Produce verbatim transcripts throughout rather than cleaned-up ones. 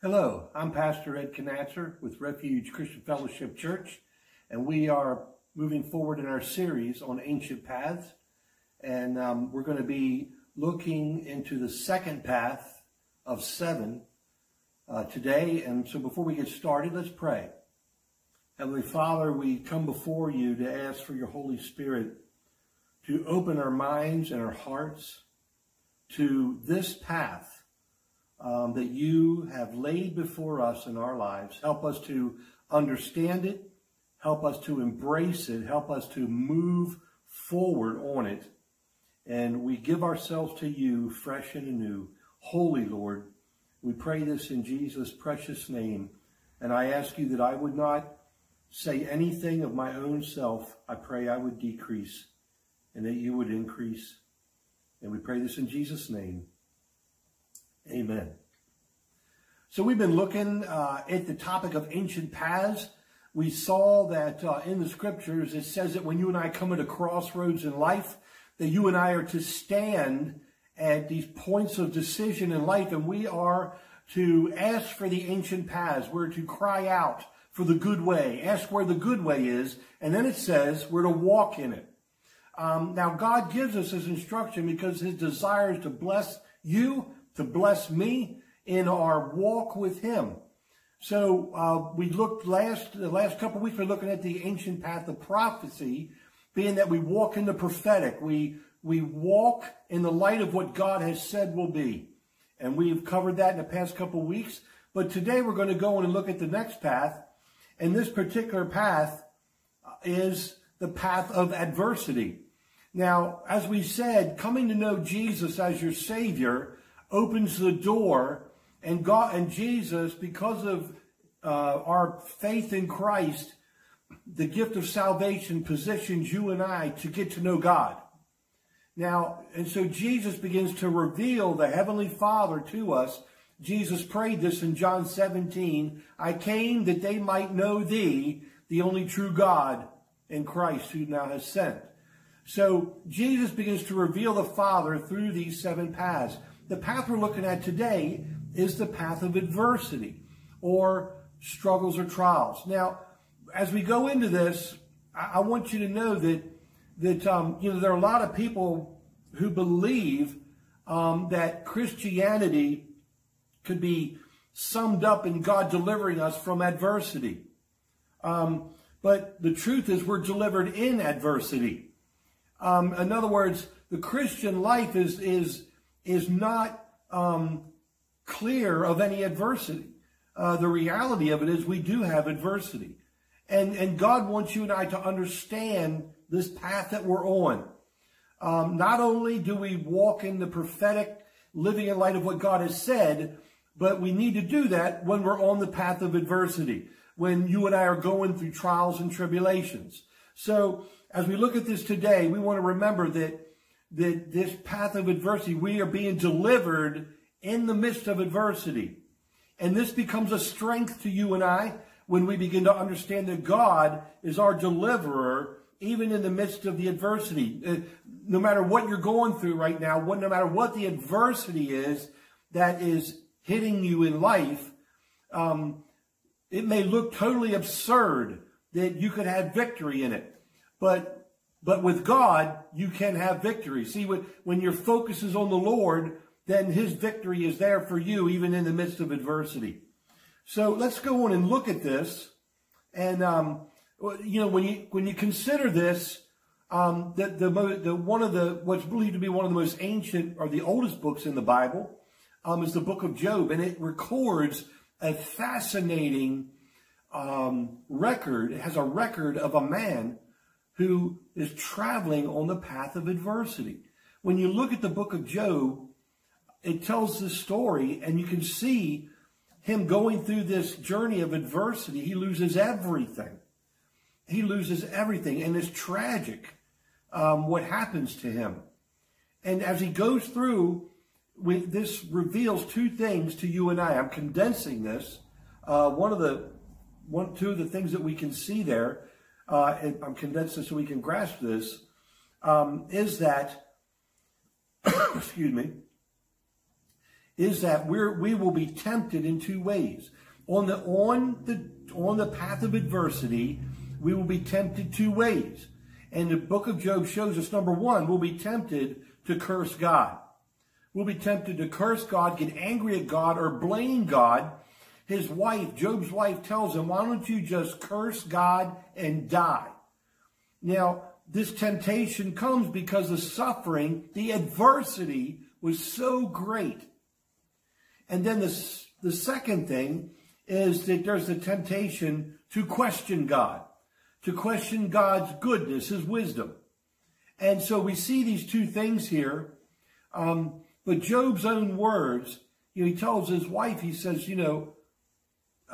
Hello, I'm Pastor Ed Connatser with Refuge Christian Fellowship Church, and we are moving forward in our series on Ancient Paths, and um, we're going to be looking into the second path of seven uh, today. And so before we get started, let's pray. Heavenly Father, we come before you to ask for your Holy Spirit to open our minds and our hearts to this path Um, that you have laid before us in our lives. Help us to understand it. Help us to embrace it. Help us to move forward on it. And we give ourselves to you fresh and anew. Holy Lord, we pray this in Jesus' precious name. And I ask you that I would not say anything of my own self. I pray I would decrease and that you would increase. And we pray this in Jesus' name. Amen. So we've been looking uh, at the topic of ancient paths. We saw that uh, in the scriptures, it says that when you and I come at a crossroads in life, that you and I are to stand at these points of decision in life, and we are to ask for the ancient paths. We're to cry out for the good way, ask where the good way is, and then it says we're to walk in it. Um, now, God gives us his instruction because his desire is to bless you, to bless me in our walk with him. So uh, we looked last, the last couple of weeks, we're looking at the ancient path of prophecy, being that we walk in the prophetic. We, we walk in the light of what God has said will be. And we've covered that in the past couple of weeks. But today we're going to go on and look at the next path. And this particular path is the path of adversity. Now, as we said, coming to know Jesus as your Savior opens the door, and God and Jesus, because of uh, our faith in Christ, the gift of salvation positions you and I to get to know God. Now, and so Jesus begins to reveal the Heavenly Father to us. Jesus prayed this in John seventeen, I came that they might know thee, the only true God, in Christ who now has sent. So Jesus begins to reveal the Father through these seven paths. The path we're looking at today is the path of adversity or struggles or trials. Now, as we go into this, I want you to know that, that um, you know, there are a lot of people who believe um, that Christianity could be summed up in God delivering us from adversity. Um, but the truth is we're delivered in adversity. Um, in other words, the Christian life is is... is not um, clear of any adversity. Uh, the reality of it is we do have adversity. And, and God wants you and I to understand this path that we're on. Um, not only do we walk in the prophetic, living in light of what God has said, but we need to do that when we're on the path of adversity, when you and I are going through trials and tribulations. So as we look at this today, we want to remember that that this path of adversity, we are being delivered in the midst of adversity. And this becomes a strength to you and I when we begin to understand that God is our deliverer, even in the midst of the adversity. Uh, no matter what you're going through right now, what, no matter what the adversity is that is hitting you in life, um, it may look totally absurd that you could have victory in it. But But with God, you can have victory. See, when, when your focus is on the Lord, then his victory is there for you, even in the midst of adversity. So let's go on and look at this. And, um, you know, when you, when you consider this, um, the, the, the, one of the, what's believed to be one of the most ancient or the oldest books in the Bible, um, is the book of Job. And it records a fascinating, um, record. It has a record of a man who is traveling on the path of adversity. When you look at the book of Job, it tells this story, and you can see him going through this journey of adversity. He loses everything. He loses everything, and it's tragic um, what happens to him. And as he goes through, we, this reveals two things to you and I. I'm condensing this. Uh, one of the, one, two of the things that we can see there, Uh, and I'm condensing so we can grasp this, um, is that, excuse me, is that we're, we will be tempted in two ways. On the, on the, on the path of adversity, we will be tempted two ways. And the book of Job shows us, number one, we'll be tempted to curse God. We'll be tempted to curse God, get angry at God, or blame God. His wife, Job's wife, tells him, why don't you just curse God and die? Now, this temptation comes because the suffering, the adversity was so great. And then this, the second thing is that there's the temptation to question God, to question God's goodness, his wisdom. And so we see these two things here. Um, but Job's own words, you know, he tells his wife, he says, you know,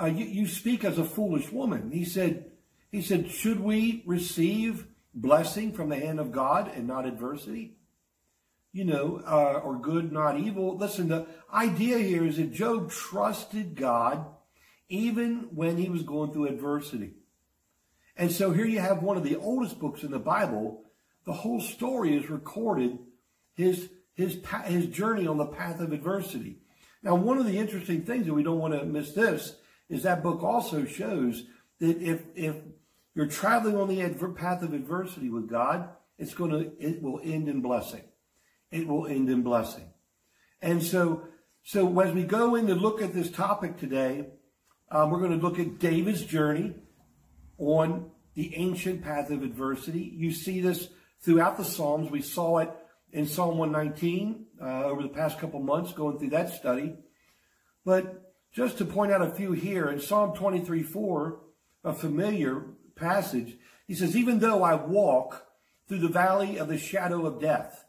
uh, you, you speak as a foolish woman. He said, he said, should we receive blessing from the hand of God and not adversity? You know, uh, or good, not evil. Listen, the idea here is that Job trusted God even when he was going through adversity. And so here you have one of the oldest books in the Bible. The whole story is recorded, his, his, his journey on the path of adversity. Now, one of the interesting things, and we don't want to miss this, is that book also shows that if, if you're traveling on the path of adversity with God, it's going to, it will end in blessing. It will end in blessing. And so, so as we go in to look at this topic today, um, we're going to look at David's journey on the ancient path of adversity. You see this throughout the Psalms. We saw it in Psalm one nineteen uh, over the past couple months going through that study. But just to point out a few here, in Psalm twenty-three four, a familiar passage, he says, even though I walk through the valley of the shadow of death.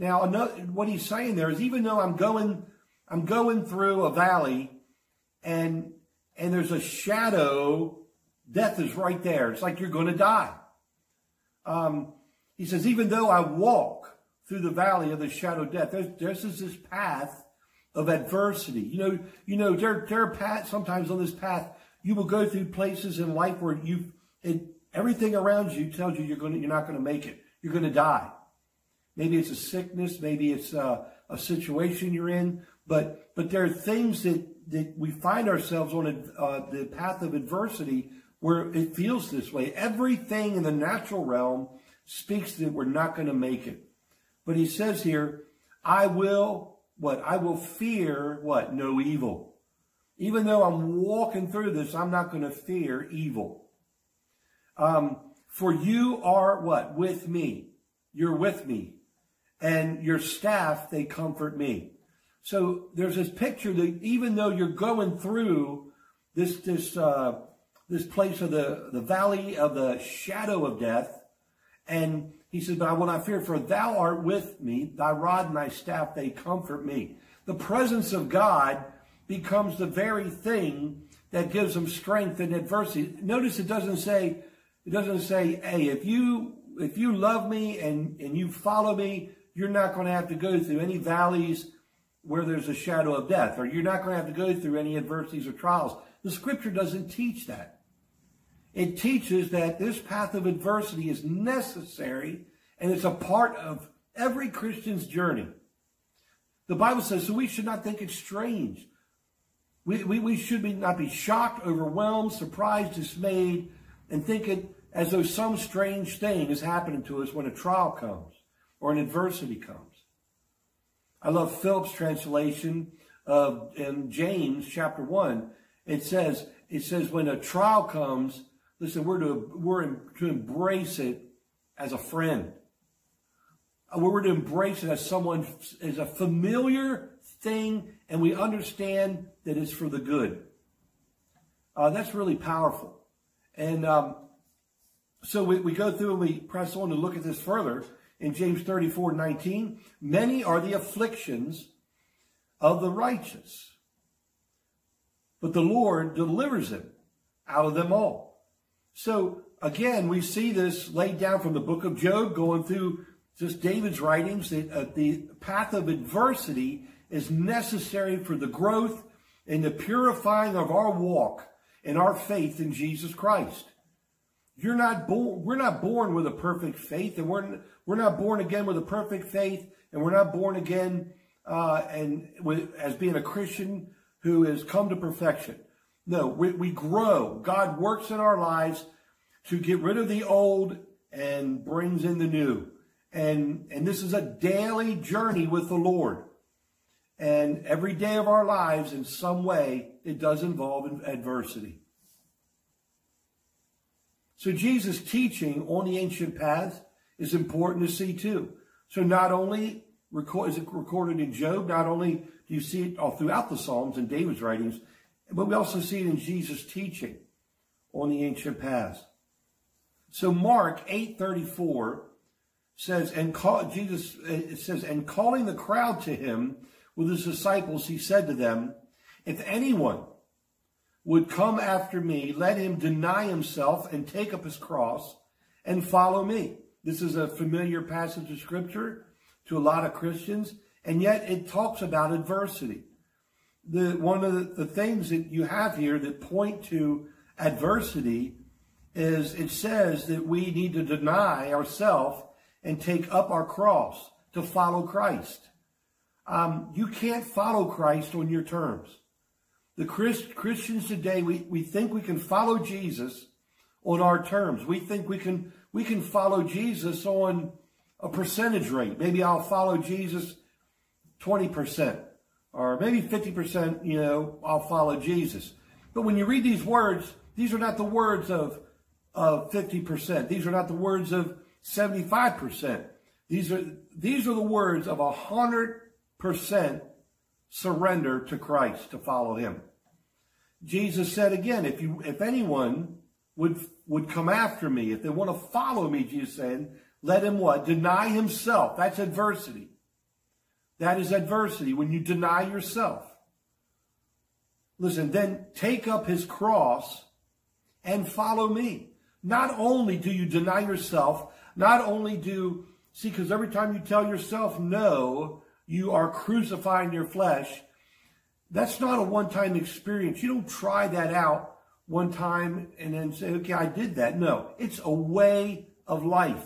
Now, another, what he's saying there is, even though I'm going, I'm going through a valley and, and there's a shadow, death is right there. It's like you're going to die. Um, he says, even though I walk through the valley of the shadow of death, there's, there's this path of adversity. You know, you know, there, there are paths, sometimes on this path, you will go through places in life where you've, it, everything around you tells you you're going to, you're not going to make it. You're going to die. Maybe it's a sickness. Maybe it's a, a situation you're in. But but there are things that, that we find ourselves on a, uh, the path of adversity where it feels this way. Everything in the natural realm speaks that we're not going to make it. But he says here, I will, what? I will fear, what? No evil. Even though I'm walking through this, I'm not going to fear evil. Um, for you are what? With me. You're with me. And your staff, they comfort me. So there's this picture that even though you're going through this, this, uh, this place of the, the valley of the shadow of death, and he says, but I will not fear, for thou art with me, thy rod and thy staff, they comfort me. The presence of God becomes the very thing that gives them strength in adversity. Notice it doesn't say, it doesn't say, hey, if you if you love me and, and you follow me, you're not going to have to go through any valleys where there's a shadow of death, or you're not going to have to go through any adversities or trials. The scripture doesn't teach that. It teaches that this path of adversity is necessary, and it's a part of every Christian's journey. The Bible says, so we should not think it strange. We, we, we should be, not be shocked, overwhelmed, surprised, dismayed, and think it as though some strange thing is happening to us when a trial comes or an adversity comes. I love Philip's translation of in James chapter one. It says, it says when a trial comes, listen, we're to, we're to embrace it as a friend. We're to embrace it as someone, as a familiar thing, and we understand that it's for the good. Uh, that's really powerful. And um, so we, we go through and we press on to look at this further. In James thirty-four nineteen, many are the afflictions of the righteous, but the Lord delivers them out of them all. So again, we see this laid down from the book of Job, going through just David's writings, that uh, the path of adversity is necessary for the growth and the purifying of our walk in our faith in Jesus Christ. You're not born, we're not born with a perfect faith, and we're, we're not born again with a perfect faith, and we're not born again uh, and with, as being a Christian who has come to perfection. No, we, we grow. God works in our lives to get rid of the old and brings in the new. And, and this is a daily journey with the Lord. And every day of our lives, in some way, it does involve adversity. So Jesus' teaching on the ancient paths is important to see too. So not only record, is it recorded in Job, not only do you see it all throughout the Psalms and David's writings, but we also see it in Jesus' teaching on the ancient paths. So Mark eight thirty-four says, and call, Jesus it says, and calling the crowd to him with his disciples, he said to them, if anyone would come after me, let him deny himself and take up his cross and follow me. This is a familiar passage of scripture to a lot of Christians, and yet it talks about adversity. The, one of the, the things that you have here that point to adversity is it says that we need to deny ourselves and take up our cross to follow Christ. Um, you can't follow Christ on your terms. The Christ, Christians today, we, we think we can follow Jesus on our terms. We think we can we can follow Jesus on a percentage rate. Maybe I'll follow Jesus twenty percent or maybe fifty percent, you know, I'll follow Jesus. But when you read these words, these are not the words of, of fifty percent. These are not the words of seventy-five percent. These are, these are the words of one hundred percent surrender to Christ, to follow him. Jesus said again, if you, if anyone would, would come after me, if they want to follow me, Jesus said, let him what? Deny himself. That's adversity. That is adversity, when you deny yourself. Listen, then take up his cross and follow me. Not only do you deny yourself, not only do, see, because every time you tell yourself no, you are crucifying your flesh. That's not a one-time experience. You don't try that out one time and then say, okay, I did that. No, it's a way of life.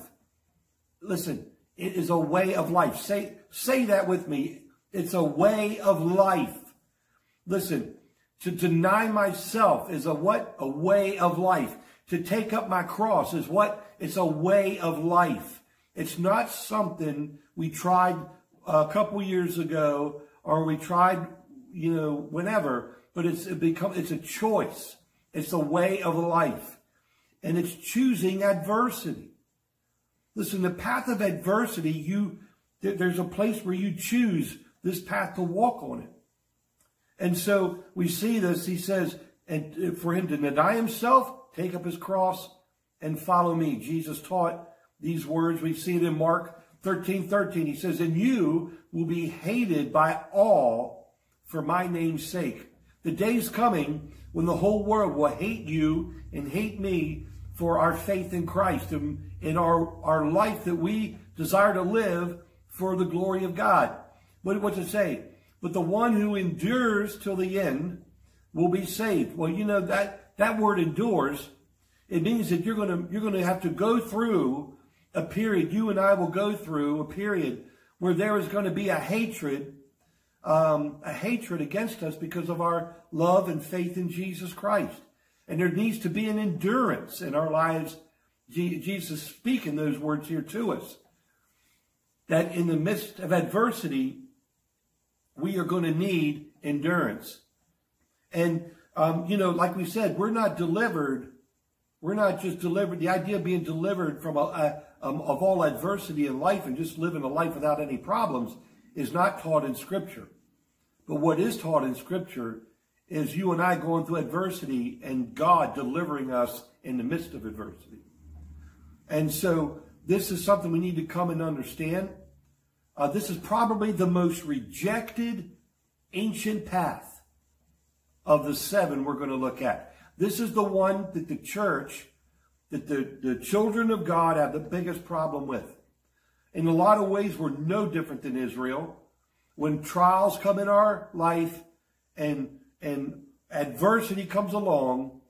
Listen, it is a way of life. Say, say that with me. It's a way of life. Listen, to deny myself is a what? A way of life. To take up my cross is what? It's a way of life. It's not something we tried a couple years ago or we tried, you know, whenever, but it's it become, it's a choice. It's a way of life, and it's choosing adversity. Listen, the path of adversity, you, there's a place where you choose this path to walk on it. And so we see this, he says, and for him to deny himself, take up his cross and follow me. Jesus taught these words. We see it in Mark thirteen thirteen. He says, and you will be hated by all for my name's sake. The day's coming when the whole world will hate you and hate me for our faith in Christ and in our, our life that we desire to live for the glory of God. But what's it say? But the one who endures till the end will be saved. Well, you know, that, that word endures, it means that you're going to, you're going to have to go through a period. You and I will go through a period where there is going to be a hatred, um, a hatred against us because of our love and faith in Jesus Christ. And there needs to be an endurance in our lives. Jesus speaking those words here to us, that in the midst of adversity, we are going to need endurance. And, um, you know, like we said, we're not delivered. We're not just delivered. The idea of being delivered from a, a, um, of all adversity in life and just living a life without any problems is not taught in Scripture. But what is taught in Scripture is you and I going through adversity and God delivering us in the midst of adversity. And so this is something we need to come and understand. Uh, this is probably the most rejected ancient path of the seven we're going to look at. This is the one that the church, that the, the children of God have the biggest problem with. In a lot of ways, we're no different than Israel. When trials come in our life and, and adversity comes along,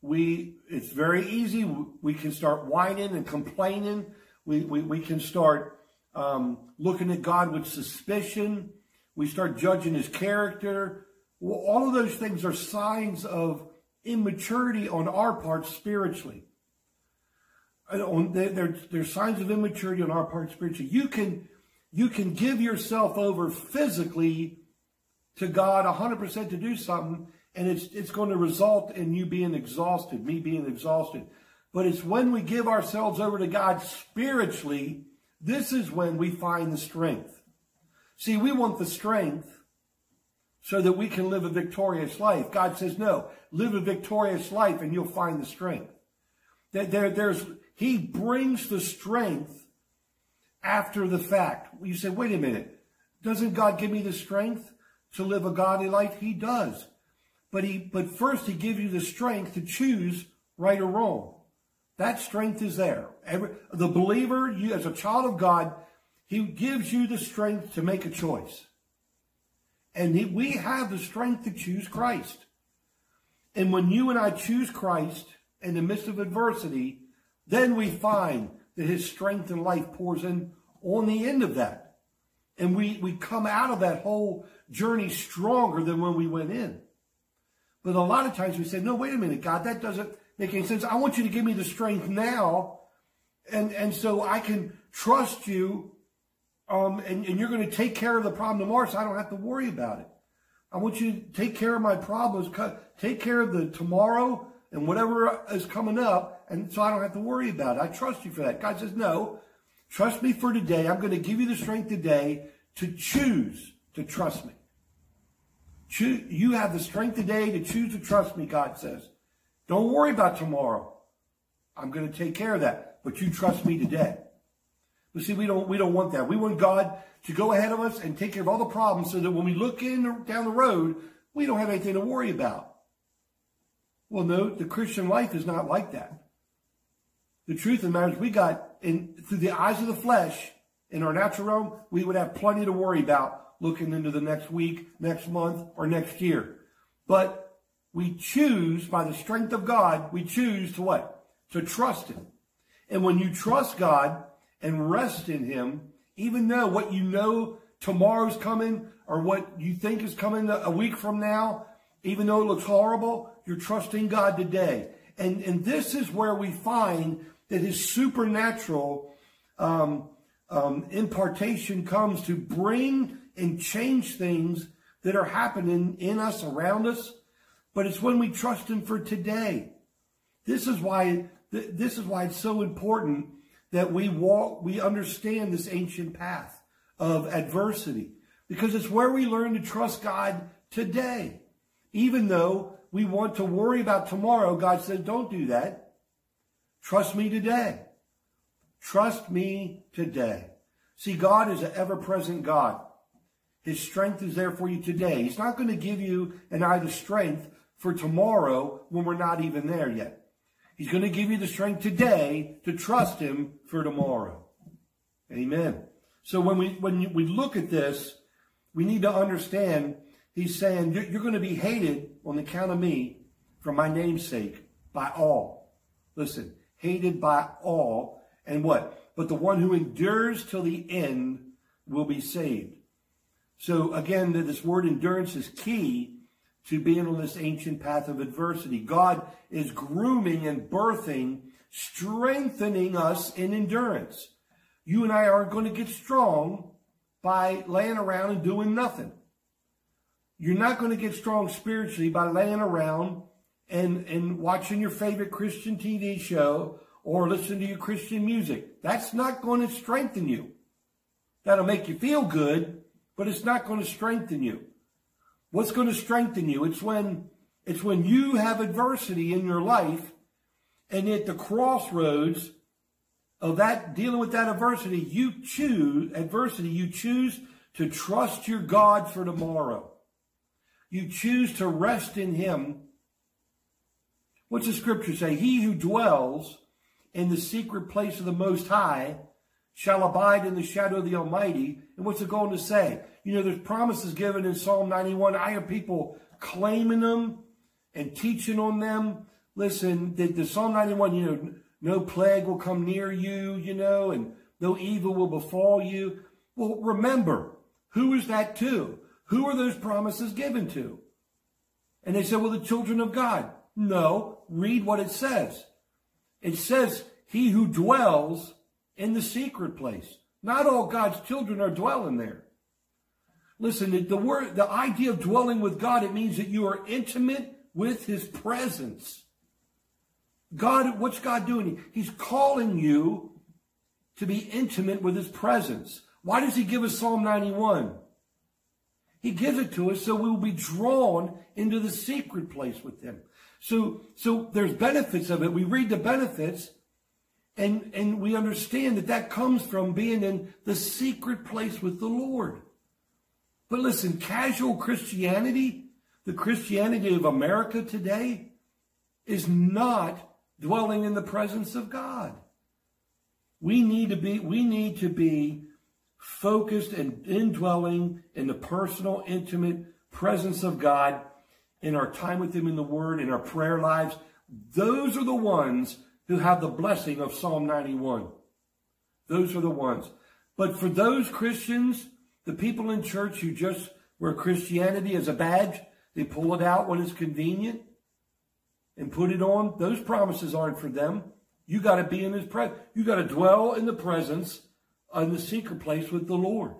we, it's very easy. We can start whining and complaining. We, we, we can start Um, looking at God with suspicion. We start judging his character. Well, all of those things are signs of immaturity on our part spiritually. They're, they're signs of immaturity on our part spiritually. You can, you can give yourself over physically to God one hundred percent to do something, and it's, it's going to result in you being exhausted, me being exhausted. But it's when we give ourselves over to God spiritually, this is when we find the strength. See, we want the strength so that we can live a victorious life. God says, no, live a victorious life and you'll find the strength. There, there's, he brings the strength after the fact. You say, wait a minute, doesn't God give me the strength to live a godly life? He does. But he, but first he gives you the strength to choose right or wrong. That strength is there. Every, the believer, you as a child of God, he gives you the strength to make a choice. And he, we have the strength to choose Christ. And when you and I choose Christ in the midst of adversity, then we find that his strength and life pours in on the end of that. And we, we come out of that whole journey stronger than when we went in. But a lot of times we say, no, wait a minute, God, that doesn't make any sense. I want you to give me the strength now. And, and so I can trust you. Um, and, and you're going to take care of the problem tomorrow, so I don't have to worry about it. I want you to take care of my problems, take care of the tomorrow and whatever is coming up, and so I don't have to worry about it. I trust you for that. God says, no, trust me for today. I'm going to give you the strength today to choose to trust me. Choose, you have the strength today to choose to trust me, God says. Don't worry about tomorrow. I'm going to take care of that, but you trust me today. But see, we don't, we don't want that. We want God to go ahead of us and take care of all the problems so that when we look in down the road, we don't have anything to worry about. Well, no, the Christian life is not like that. The truth of the matter is we got, in through the eyes of the flesh, in our natural realm, we would have plenty to worry about looking into the next week, next month, or next year. But we choose, by the strength of God, we choose to what? To trust him. And when you trust God and rest in him, even though what you know tomorrow's coming or what you think is coming a week from now, even though it looks horrible, you're trusting God today. And, and this is where we find that his supernatural um, um, impartation comes to bring and change things that are happening in us, around us. But it's when we trust him for today. This is why, th- this is why it's so important that we walk, we understand this ancient path of adversity, because it's where we learn to trust God today. Even though we want to worry about tomorrow, God said, don't do that. Trust me today. Trust me today. See, God is an ever-present God. His strength is there for you today. He's not going to give you and I the strength for tomorrow when we're not even there yet. He's going to give you the strength today to trust him for tomorrow. Amen. So when we when we look at this, we need to understand he's saying, you're going to be hated on account of me for my name's sake by all. Listen, hated by all. And what? But the one who endures till the end will be saved. So again, this word endurance is key to being on this ancient path of adversity. God is grooming and birthing, strengthening us in endurance. You and I aren't going to get strong by laying around and doing nothing. You're not going to get strong spiritually by laying around and, and watching your favorite Christian T V show or listening to your Christian music. That's not going to strengthen you. That'll make you feel good, but it's not going to strengthen you. What's going to strengthen you? It's when, it's when you have adversity in your life, and at the crossroads of that, dealing with that adversity, you choose, adversity, you choose to trust your God for tomorrow. You choose to rest in him. What's the scripture say? He who dwells in the secret place of the Most High shall abide in the shadow of the Almighty. And what's it going to say? You know, there's promises given in Psalm ninety-one. I hear people claiming them and teaching on them. Listen, the, the Psalm ninety-one, you know, no plague will come near you, you know, and no evil will befall you. Well, remember, who is that to? Who are those promises given to? And they said, well, the children of God. No, read what it says. It says, he who dwells in the secret place. Not all God's children are dwelling there. Listen, the word, the idea of dwelling with God, it means that you are intimate with his presence. God, what's God doing? He's calling you to be intimate with his presence. Why does he give us Psalm ninety-one? He gives it to us so we will be drawn into the secret place with him. So, so there's benefits of it. We read the benefits and, and we understand that that comes from being in the secret place with the Lord. But listen, casual Christianity, the Christianity of America today, is not dwelling in the presence of God. We need to be, we need to be focused and indwelling in the personal, intimate presence of God, in our time with him in the word, in our prayer lives. Those are the ones who have the blessing of Psalm ninety-one. Those are the ones. But for those Christians, the people in church who just wear Christianity as a badge, they pull it out when it's convenient and put it on, those promises aren't for them. You got to be in his presence. You got to dwell in the presence in the secret place with the Lord.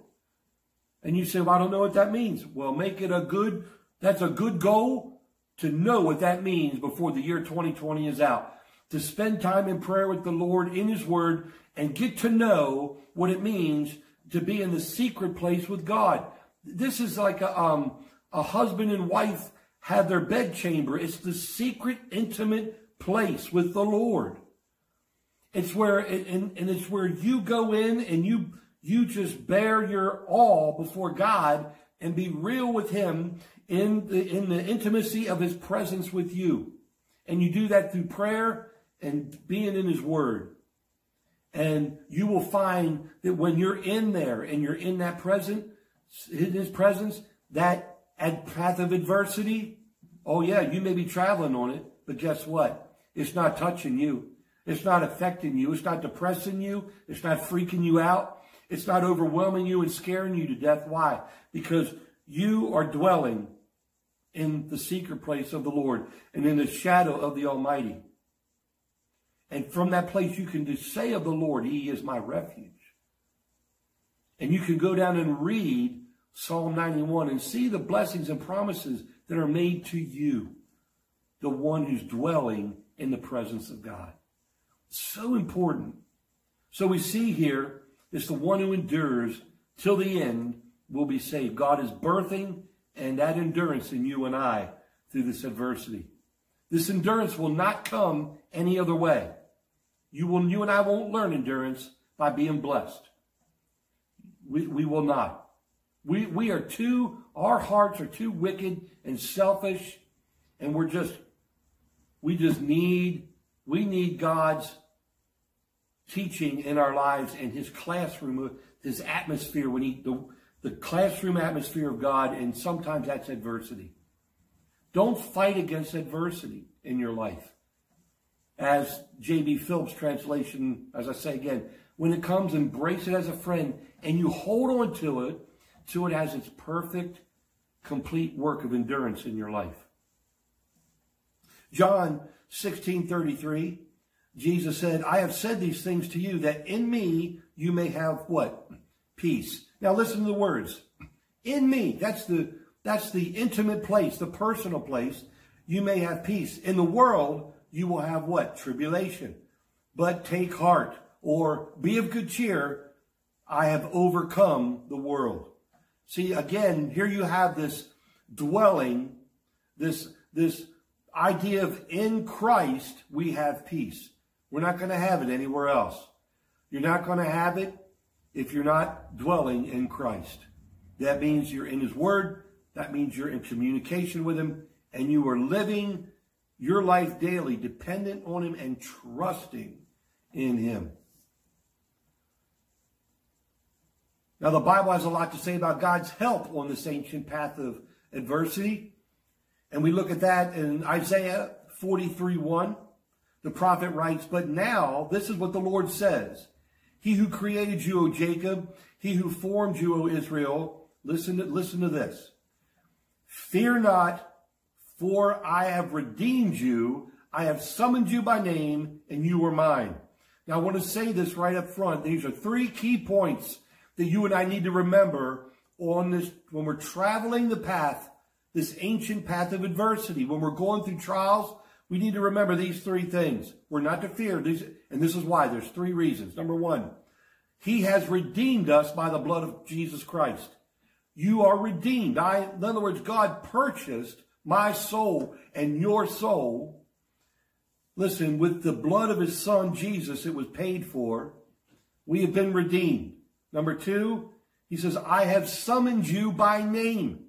And you say, well, I don't know what that means. Well, make it a good, that's a good goal to know what that means before the year twenty twenty is out. To spend time in prayer with the Lord in his word and get to know what it means to be in the secret place with God. This is like a, um, a husband and wife have their bedchamber. It's the secret, intimate place with the Lord. It's where, and, and it's where you go in and you, you just bear your all before God and be real with him in the, in the intimacy of his presence with you. And you do that through prayer and being in his word. And you will find that when you're in there and you're in that present, in his presence, that at path of adversity, oh yeah, you may be traveling on it, but guess what? It's not touching you. It's not affecting you. It's not depressing you. It's not freaking you out. It's not overwhelming you and scaring you to death. Why? Because you are dwelling in the secret place of the Lord and in the shadow of the Almighty. And from that place, you can just say of the Lord, he is my refuge. And you can go down and read Psalm ninety-one and see the blessings and promises that are made to you, the one who's dwelling in the presence of God. So important. So we see here, it's the one who endures till the end will be saved. God is birthing and that endurance in you and I through this adversity. This endurance will not come any other way. You will, you and I won't learn endurance by being blessed. We, we will not. We, we are too, our hearts are too wicked and selfish, and we're just, we just need, we need God's teaching in our lives and his classroom, his atmosphere, when he, the, the classroom atmosphere of God, and sometimes that's adversity. Don't fight against adversity in your life. As J B Phillips' translation, as I say again, when it comes, embrace it as a friend, and you hold on to it, till it has its perfect, complete work of endurance in your life. John sixteen thirty-three, Jesus said, I have said these things to you, that in me you may have what? Peace. Now listen to the words. In me, that's the, that's the intimate place, the personal place, you may have peace. In the world, you will have what? Tribulation. But take heart, or be of good cheer, I have overcome the world. See, again, here you have this dwelling, this, this idea of in Christ we have peace. We're not going to have it anywhere else. You're not going to have it if you're not dwelling in Christ. That means you're in his word. That means you're in communication with him, and you are living your life daily dependent on him and trusting in him. Now, the Bible has a lot to say about God's help on this ancient path of adversity. And we look at that in Isaiah forty-three one. The prophet writes, but now, this is what the Lord says. He who created you, O Jacob, he who formed you, O Israel, listen to, listen to this. Fear not, for I have redeemed you. I have summoned you by name, and you are mine. Now, I want to say this right up front. These are three key points that you and I need to remember on this when we're traveling the path, this ancient path of adversity. When we're going through trials, we need to remember these three things. We're not to fear. These, and this is why. There's three reasons. Number one, he has redeemed us by the blood of Jesus Christ. You are redeemed. I, in other words, God purchased my soul and your soul. Listen, with the blood of his son, Jesus, it was paid for. We have been redeemed. Number two, he says, I have summoned you by name.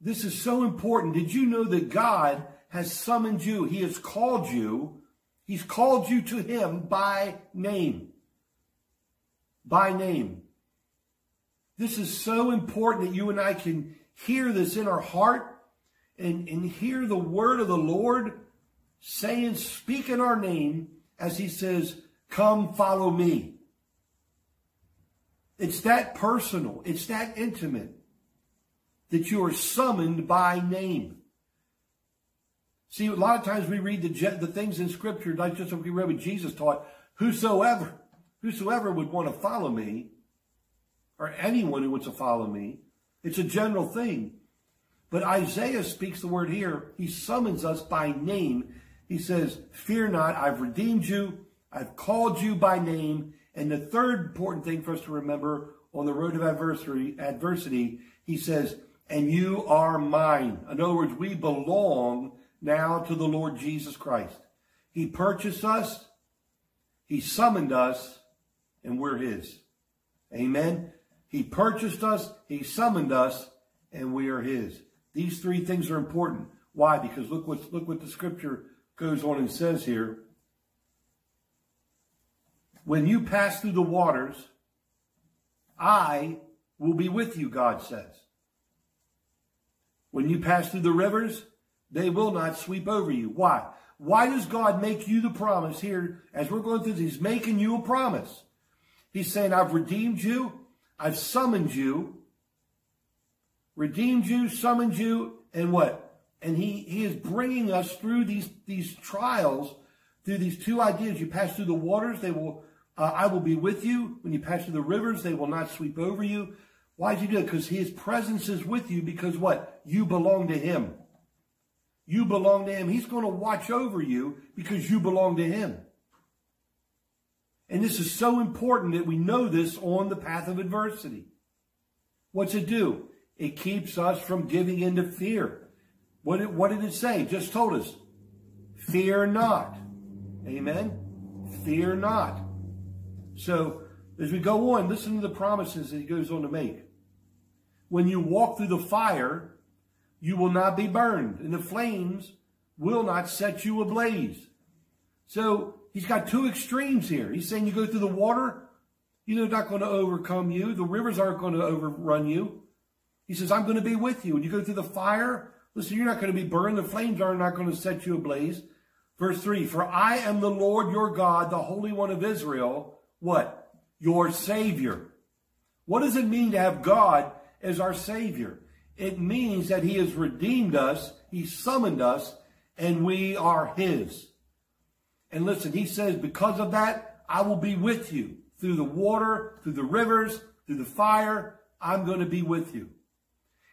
This is so important. Did you know that God has summoned you? He has called you. He's called you to him by name. By name. This is so important that you and I can hear this in our heart and, and hear the word of the Lord saying, speak in our name as he says, come follow me. It's that personal. It's that intimate that you are summoned by name. See, a lot of times we read the, the things in Scripture, not just what we read what Jesus taught. Whosoever, whosoever would want to follow me, or anyone who wants to follow me, it's a general thing. But Isaiah speaks the word here. He summons us by name. He says, fear not, I've redeemed you. I've called you by name. And the third important thing for us to remember on the road of adversity, adversity, he says, and you are mine. In other words, we belong now to the Lord Jesus Christ. He purchased us. He summoned us. And we're his. Amen. He purchased us. He summoned us. And we are his. These three things are important. Why? Because look what, look what the scripture goes on and says here. When you pass through the waters, I will be with you, God says. When you pass through the rivers, they will not sweep over you. Why? Why does God make you the promise here? As we're going through this, he's making you a promise. He's saying, I've redeemed you. I've summoned you. Redeemed you, summoned you, and what? And he, he is bringing us through these, these trials, through these two ideas. You pass through the waters, they will... Uh, I will be with you. When you pass through the rivers, they will not sweep over you. Why did you do it? Because his presence is with you. Because what? You belong to him. You belong to him. He's going to watch over you because you belong to him. And this is so important that we know this on the path of adversity. What's it do? It keeps us from giving in to fear. What did, what did it say? It just told us, fear not. Amen? Fear not. So, as we go on, listen to the promises that he goes on to make. When you walk through the fire, you will not be burned, and the flames will not set you ablaze. So, he's got two extremes here. He's saying you go through the water, you're not going to overcome you. The rivers aren't going to overrun you. He says, I'm going to be with you. When you go through the fire, listen, you're not going to be burned. The flames are not going to set you ablaze. Verse three, for I am the Lord your God, the Holy One of Israel, what? Your Savior. What does it mean to have God as our Savior? It means that he has redeemed us, he summoned us, and we are his. And listen, he says, because of that, I will be with you through the water, through the rivers, through the fire. I'm going to be with you.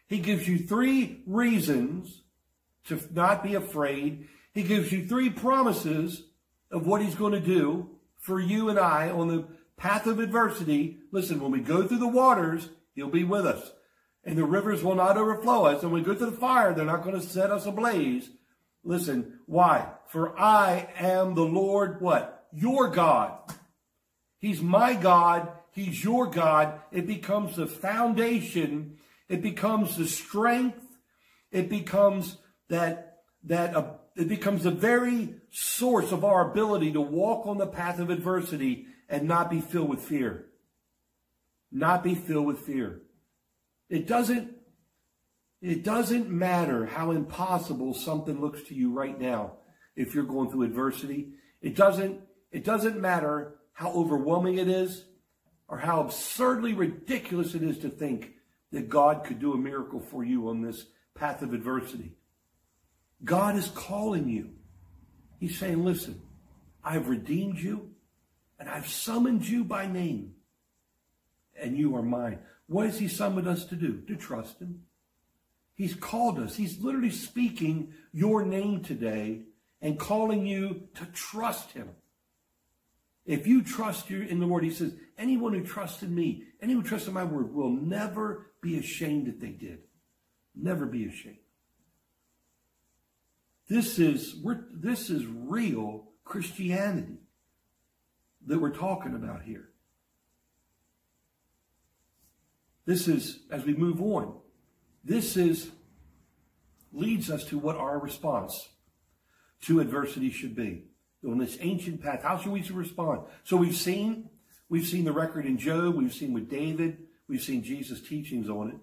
He gives you three reasons to not be afraid. He gives you three promises of what he's going to do for you and I on the path of adversity. Listen, when we go through the waters, he'll be with us. And the rivers will not overflow us. And when we go through the fire, they're not going to set us ablaze. Listen, why? For I am the Lord, what? Your God. He's my God. He's your God. It becomes the foundation. It becomes the strength. It becomes that, that, uh, it becomes the very source of our ability to walk on the path of adversity and not be filled with fear. Not be filled with fear. It doesn't, it doesn't matter how impossible something looks to you right now if you're going through adversity. It doesn't, it doesn't matter how overwhelming it is or how absurdly ridiculous it is to think that God could do a miracle for you on this path of adversity. God is calling you. He's saying, listen, I've redeemed you and I've summoned you by name and you are mine. What has he summoned us to do? To trust him. He's called us. He's literally speaking your name today and calling you to trust him. If you trust you in the Lord, he says, anyone who trusts in me, anyone who trusts in my word will never be ashamed that they did. Never be ashamed. This is, we're, this is real Christianity that we're talking about here. This is, as we move on, this is, leads us to what our response to adversity should be. On this ancient path, how should we respond? So we've seen, we've seen the record in Job, we've seen with David, we've seen Jesus' teachings on it.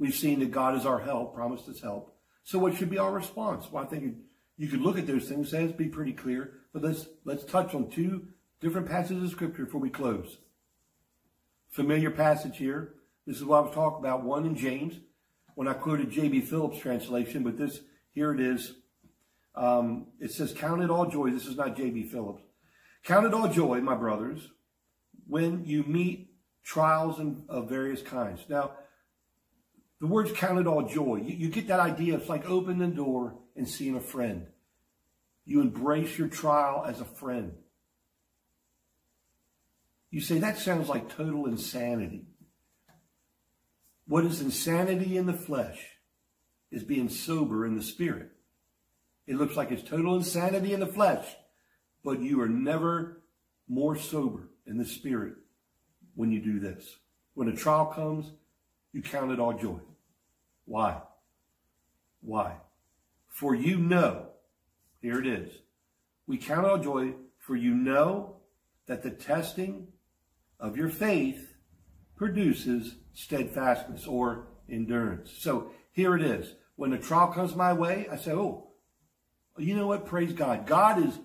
We've seen that God is our help, promised us help. So what should be our response? Well, I think you could look at those things, that's be pretty clear, but let's, let's touch on two different passages of Scripture before we close. Familiar passage here. This is what I was talking about, one in James, when I quoted J B Phillips' translation, but this, here it is. Um, it says, count it all joy. This is not J B Phillips. Count it all joy, my brothers, when you meet trials of various kinds. Now, the words count it all joy, you, you get that idea. It's like opening the door and seeing a friend. You embrace your trial as a friend. You say, that sounds like total insanity. What is insanity in the flesh is being sober in the spirit. It looks like it's total insanity in the flesh, but you are never more sober in the spirit when you do this. When a trial comes, you count it all joy. Why? Why? For you know, here it is, we count it all joy, for you know that the testing of your faith produces steadfastness or endurance. So here it is. When a trial comes my way, I say, oh, you know what? Praise God. God is,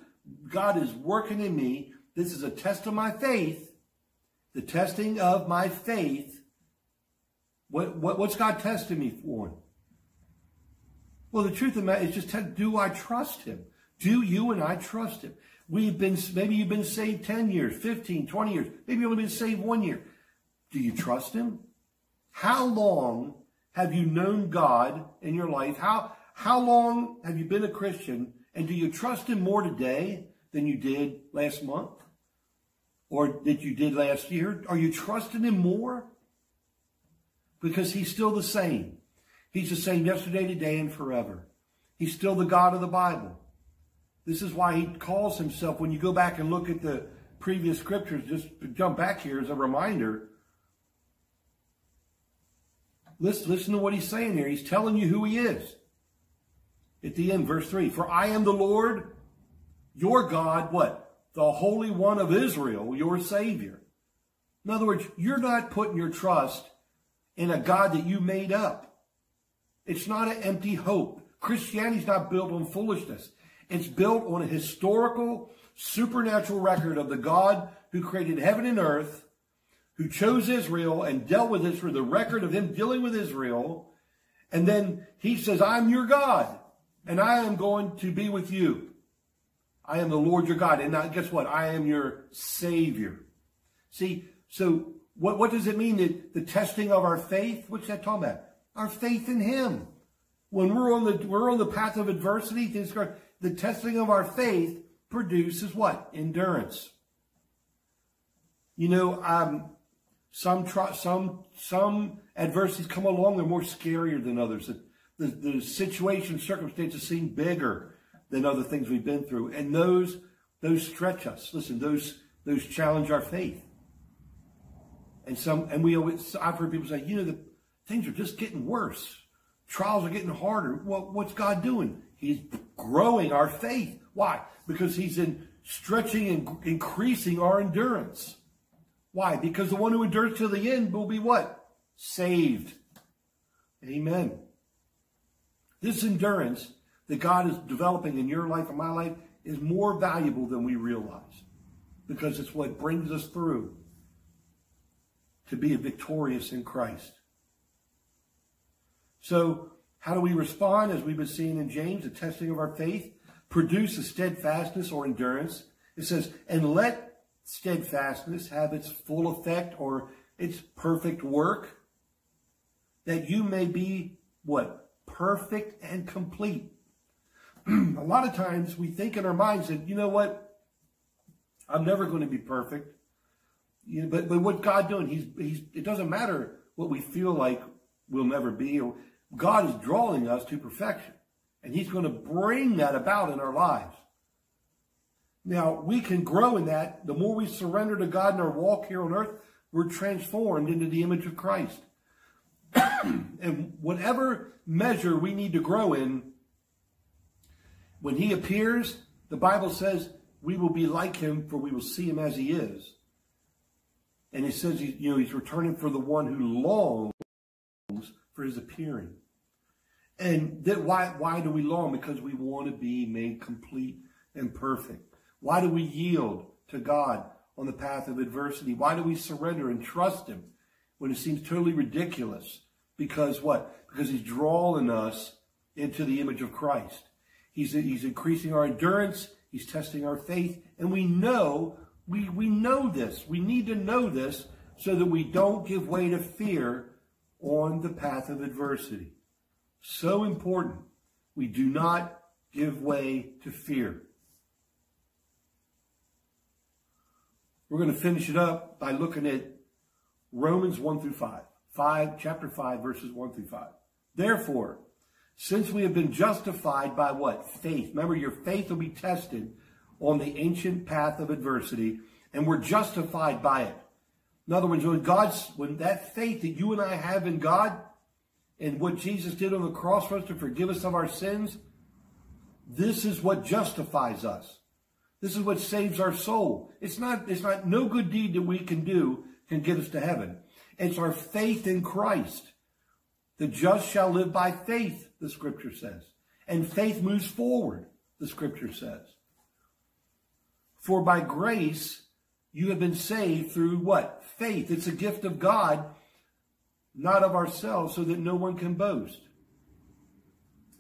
God is working in me. This is a test of my faith. The testing of my faith. What, what, what's God testing me for? Well, the truth of the matter is just, do I trust him? Do you and I trust him? We've been, maybe you've been saved ten years, fifteen, twenty years. Maybe you've only been saved one year. Do you trust him? How long have you known God in your life? How How long have you been a Christian, and do you trust him more today than you did last month or that you did last year? Are you trusting him more? Because he's still the same. He's the same yesterday, today, and forever. He's still the God of the Bible. This is why he calls himself, when you go back and look at the previous scriptures, just jump back here as a reminder. Listen, listen to what he's saying here. He's telling you who he is. At the end, verse three, for I am the Lord, your God, what? The Holy One of Israel, your Savior. In other words, you're not putting your trust in a God that you made up. It's not an empty hope. Christianity's not built on foolishness. It's built on a historical, supernatural record of the God who created heaven and earth, who chose Israel and dealt with Israel, the record of him dealing with Israel. And then he says, I'm your God. And I am going to be with you. I am the Lord your God. And now, guess what? I am your Savior. See, so what, what does it mean that the testing of our faith? What's that talking about? Our faith in him. When we're on the, we're on the path of adversity, the testing of our faith produces what? Endurance. You know, um, some, try, some, some adversities come along, they're more scarier than others. The, the situation, circumstances seem bigger than other things we've been through. And those, those stretch us. Listen, those, those challenge our faith. And some, and we always, I've heard people say, you know, the things are just getting worse. Trials are getting harder. Well, what's God doing? He's growing our faith. Why? Because he's in stretching and increasing our endurance. Why? Because the one who endures to the end will be what? Saved. Amen. This endurance that God is developing in your life and my life is more valuable than we realize, because it's what brings us through to be victorious in Christ. So how do we respond? As we've been seeing in James, the testing of our faith produces steadfastness or endurance. It says, and let steadfastness have its full effect or its perfect work, that you may be, what? Perfect and complete. A lot of times we think in our minds that, you know what? I'm never going to be perfect. You know, but, but what God's doing, he's, he's, it doesn't matter what we feel like we'll never be. Or God is drawing us to perfection. And he's going to bring that about in our lives. Now, we can grow in that. The more we surrender to God in our walk here on earth, we're transformed into the image of Christ. And whatever measure we need to grow in, when he appears, the Bible says we will be like him, for we will see him as he is. And he says, you know, he's returning for the one who longs for his appearing. And that why, why do we long? Because we want to be made complete and perfect. Why do we yield to God on the path of adversity? Why do we surrender and trust him when it seems totally ridiculous? Because what? Because he's drawing us into the image of Christ. He's, he's increasing our endurance. He's testing our faith. And we know, we, we know this. We need to know this so that we don't give way to fear on the path of adversity. So important. We do not give way to fear. We're going to finish it up by looking at Romans one through five. five chapter five, verses one through five. Therefore, since we have been justified by what? Faith. Remember, your faith will be tested on the ancient path of adversity, and we're justified by it. In other words, when God's, when that faith that you and I have in God and what Jesus did on the cross for us to forgive us of our sins, this is what justifies us. This is what saves our soul. It's not, it's not, no good deed that we can do can get us to heaven. It's our faith in Christ. The just shall live by faith, the scripture says. And faith moves forward, the scripture says. For by grace, you have been saved through what? Faith. It's a gift of God, not of ourselves, so that no one can boast.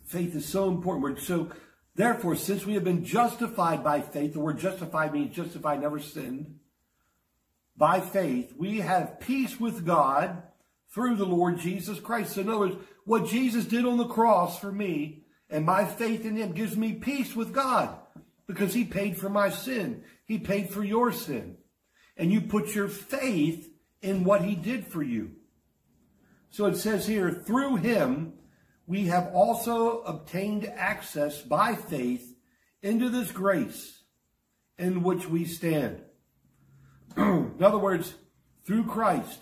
Faith is so important. So, therefore, since we have been justified by faith, the word justified means justified, never sinned. By faith, we have peace with God through the Lord Jesus Christ. So in other words, what Jesus did on the cross for me and my faith in him gives me peace with God because he paid for my sin. He paid for your sin. And you put your faith in what he did for you. So it says here, through him, we have also obtained access by faith into this grace in which we stand. In other words, through Christ,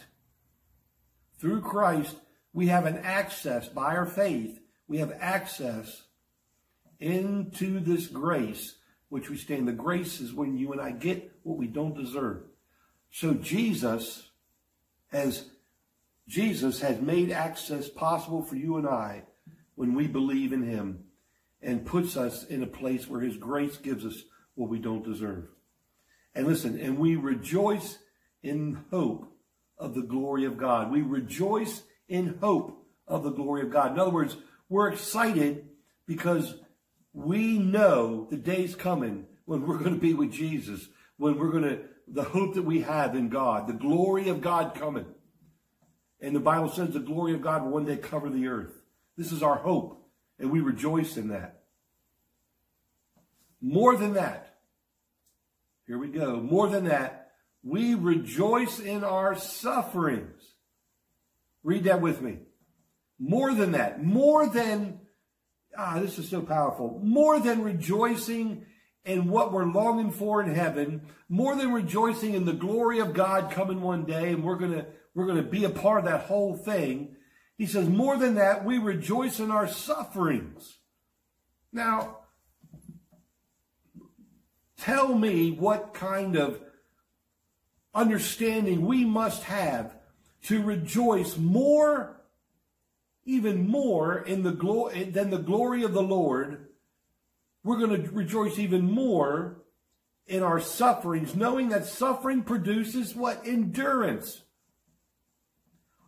through Christ, we have an access, by our faith, we have access into this grace, which we stand. The grace is when you and I get what we don't deserve. So Jesus has, Jesus has made access possible for you and I when we believe in him and puts us in a place where his grace gives us what we don't deserve. And listen, and we rejoice in hope of the glory of God. We rejoice in hope of the glory of God. In other words, we're excited because we know the day's coming when we're going to be with Jesus, when we're going to, the hope that we have in God, the glory of God coming. And the Bible says the glory of God will one day cover the earth. This is our hope, and we rejoice in that. More than that, here we go. More than that, we rejoice in our sufferings. Read that with me. More than that, more than, ah, this is so powerful. More than rejoicing in what we're longing for in heaven, more than rejoicing in the glory of God coming one day, and we're gonna we're gonna be a part of that whole thing. He says, more than that, we rejoice in our sufferings. Now, tell me what kind of understanding we must have to rejoice more, even more, in the glory than the glory of the Lord. We're going to rejoice even more in our sufferings, knowing that suffering produces what? Endurance.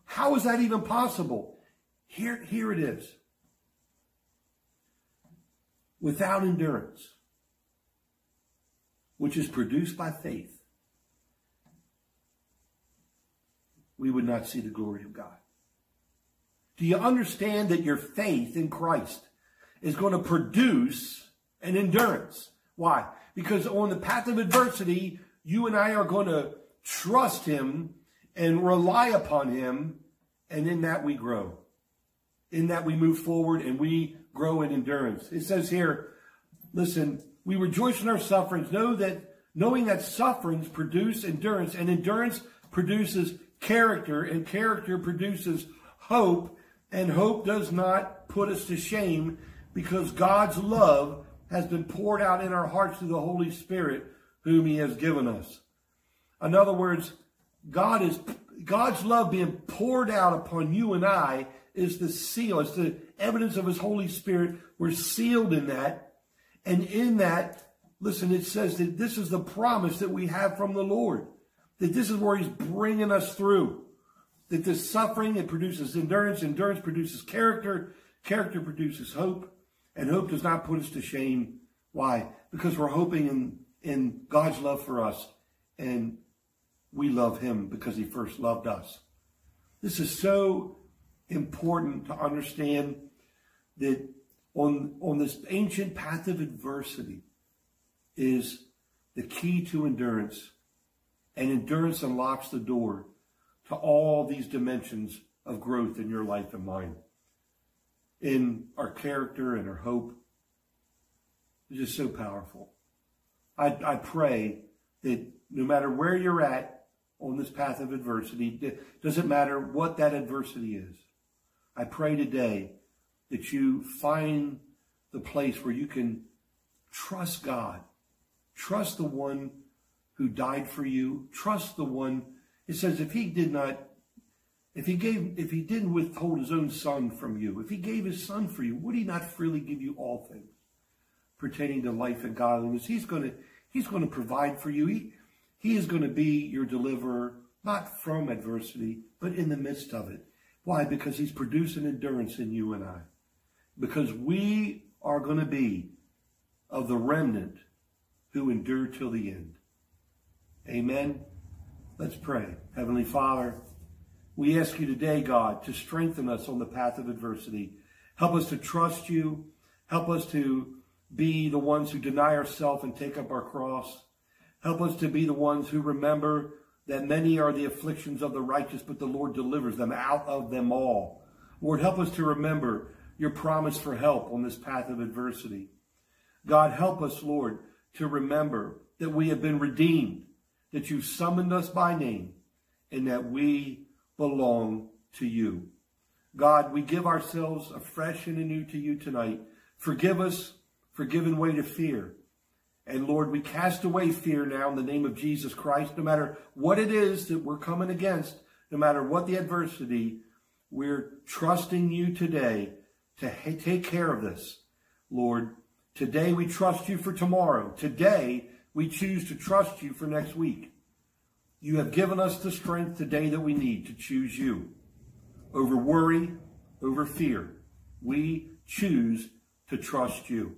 How is that even possible? Here, here it is. Without endurance, which is produced by faith, we would not see the glory of God. Do you understand that your faith in Christ is going to produce an endurance? Why? Because on the path of adversity, you and I are going to trust him and rely upon him. And in that we grow. In that we move forward and we grow in endurance. It says here, listen, we rejoice in our sufferings, know that, knowing that sufferings produce endurance, and endurance produces character, and character produces hope, and hope does not put us to shame, because God's love has been poured out in our hearts through the Holy Spirit, whom he has given us. In other words, God is God's love being poured out upon you and I is the seal, it's the evidence of his Holy Spirit. We're sealed in that. And in that, listen, it says that this is the promise that we have from the Lord, that this is where he's bringing us through, that this suffering, it produces endurance, endurance produces character, character produces hope, and hope does not put us to shame. Why? Because we're hoping in, in God's love for us, and we love him because he first loved us. This is so important to understand, that on, on this ancient path of adversity is the key to endurance, and endurance unlocks the door to all these dimensions of growth in your life and mine, in our character and our hope. It's just so powerful. I, I pray that no matter where you're at on this path of adversity, it doesn't matter what that adversity is, I pray today that you find the place where you can trust God. Trust the one who died for you. Trust the one. It says if he did not, if he gave, if he didn't withhold his own son from you, if he gave his son for you, would he not freely give you all things pertaining to life and godliness? He's going to, he's going to provide for you. He, he is going to be your deliverer, not from adversity, but in the midst of it. Why? Because he's producing endurance in you and I. Because we are going to be of the remnant who endure till the end. Amen. Let's pray. Heavenly Father, we ask you today, God, to strengthen us on the path of adversity. Help us to trust you. Help us to be the ones who deny ourselves and take up our cross. Help us to be the ones who remember that many are the afflictions of the righteous, but the Lord delivers them out of them all. Lord, help us to remember your promise for help on this path of adversity. God, help us, Lord, to remember that we have been redeemed, that you've summoned us by name, and that we belong to you. God, we give ourselves afresh and anew to you tonight. Forgive us for giving way to fear. And Lord, we cast away fear now in the name of Jesus Christ. No matter what it is that we're coming against, no matter what the adversity, we're trusting you today to take care of this. Lord, today we trust you for tomorrow. Today we choose to trust you for next week. You have given us the strength today that we need to choose you over worry, over fear. We choose to trust you.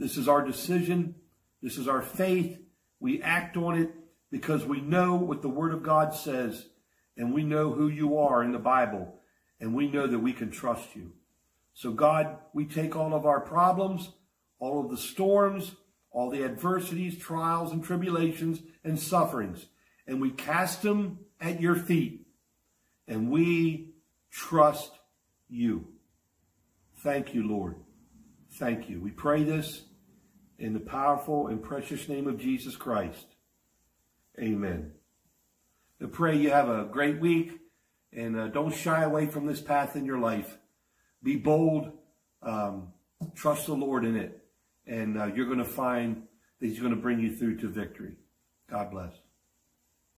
This is our decision. This is our faith. We act on it because we know what the Word of God says, and we know who you are in the Bible, and we know that we can trust you. So God, we take all of our problems, all of the storms, all the adversities, trials and tribulations and sufferings, and we cast them at your feet, and we trust you. Thank you, Lord. Thank you. We pray this in the powerful and precious name of Jesus Christ. Amen. I pray you have a great week, and uh, don't shy away from this path in your life. Be bold. Um, trust the Lord in it, and uh, you're going to find that he's going to bring you through to victory. God bless.